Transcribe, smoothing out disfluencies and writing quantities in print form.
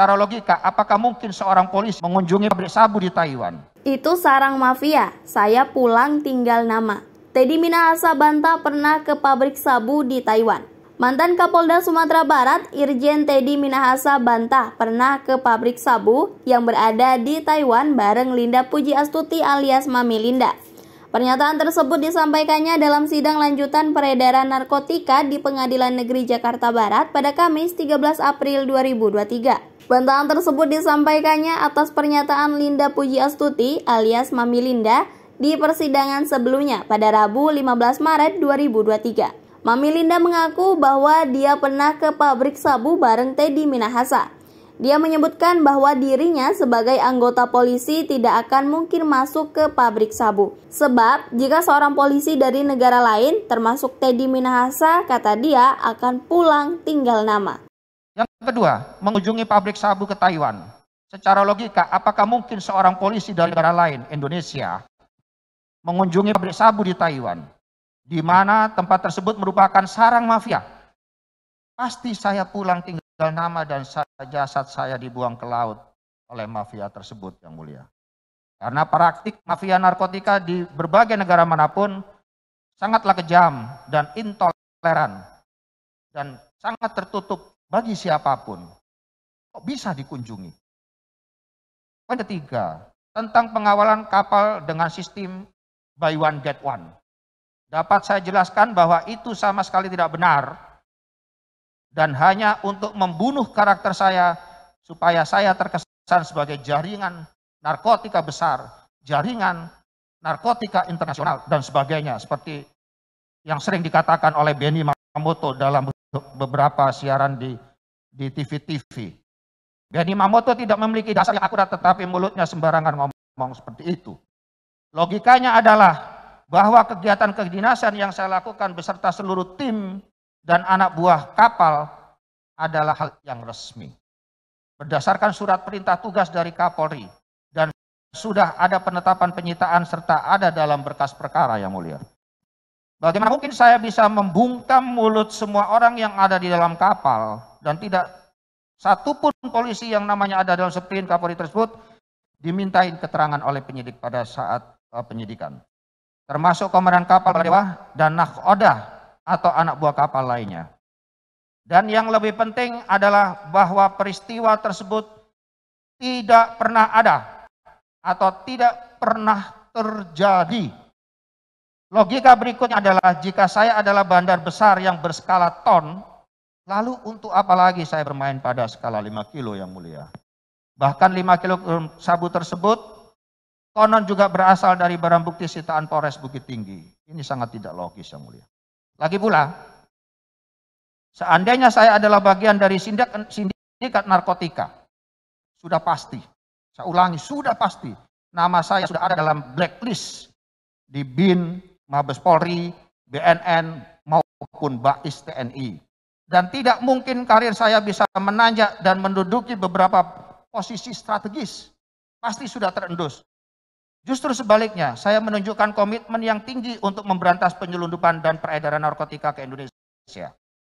Secara logika, apakah mungkin seorang polisi mengunjungi pabrik sabu di Taiwan? Itu sarang mafia, saya pulang tinggal nama. Teddy Minahasa Bantah pernah ke pabrik sabu di Taiwan. Mantan Kapolda Sumatera Barat, Irjen Teddy Minahasa Bantah pernah ke pabrik sabu yang berada di Taiwan bareng Linda Pujiastuti alias Mami Linda. Pernyataan tersebut disampaikannya dalam sidang lanjutan peredaran narkotika di Pengadilan Negeri Jakarta Barat pada Kamis 13 April 2023. Bantahan tersebut disampaikannya atas pernyataan Linda Pujiastuti alias Mami Linda di persidangan sebelumnya pada Rabu 15 Maret 2023. Mami Linda mengaku bahwa dia pernah ke pabrik sabu bareng Teddy Minahasa. Dia menyebutkan bahwa dirinya sebagai anggota polisi tidak akan mungkin masuk ke pabrik sabu. Sebab jika seorang polisi dari negara lain termasuk Teddy Minahasa, kata dia akan pulang tinggal nama. Yang kedua, mengunjungi pabrik sabu ke Taiwan. Secara logika, apakah mungkin seorang polisi dari negara lain, Indonesia, mengunjungi pabrik sabu di Taiwan? Di mana tempat tersebut merupakan sarang mafia. Pasti saya pulang tinggal nama dan jasad saya dibuang ke laut oleh mafia tersebut, Yang Mulia. Karena praktik mafia narkotika di berbagai negara manapun sangatlah kejam dan intoleran dan sangat tertutup bagi siapapun. Kok bisa dikunjungi? Poin ketiga, tentang pengawalan kapal dengan sistem buy one get one. Dapat saya jelaskan bahwa itu sama sekali tidak benar. Dan hanya untuk membunuh karakter saya supaya saya terkesan sebagai jaringan narkotika besar, jaringan narkotika internasional dan sebagainya. Seperti yang sering dikatakan oleh Benny Mamoto dalam beberapa siaran di TV-TV. Benny Mamoto tidak memiliki dasar yang akurat tetapi mulutnya sembarangan ngomong seperti itu. Logikanya adalah bahwa kegiatan kedinasan yang saya lakukan beserta seluruh tim dan anak buah kapal adalah hal yang resmi. Berdasarkan surat perintah tugas dari Kapolri dan sudah ada penetapan penyitaan serta ada dalam berkas perkara, Yang Mulia. Bagaimana mungkin saya bisa membungkam mulut semua orang yang ada di dalam kapal dan tidak satupun polisi yang namanya ada dalam seprin Kapolri tersebut dimintain keterangan oleh penyidik pada saat penyidikan. Termasuk komandan kapal bawah dan nahkoda atau anak buah kapal lainnya. Dan yang lebih penting adalah bahwa peristiwa tersebut tidak pernah ada atau tidak pernah terjadi. Logika berikutnya adalah jika saya adalah bandar besar yang berskala ton, lalu untuk apa lagi saya bermain pada skala 5 kilo, Yang Mulia. Bahkan 5 kilo sabu tersebut konon juga berasal dari barang bukti sitaan Polres Bukit Tinggi. Ini sangat tidak logis, Yang Mulia. Lagi pula, seandainya saya adalah bagian dari sindikat narkotika, sudah pasti, saya ulangi, sudah pasti, nama saya sudah ada dalam blacklist di BIN, Mabes Polri, BNN, maupun Ba'is TNI. Dan tidak mungkin karir saya bisa menanjak dan menduduki beberapa posisi strategis, pasti sudah terendus. Justru sebaliknya, saya menunjukkan komitmen yang tinggi untuk memberantas penyelundupan dan peredaran narkotika ke Indonesia.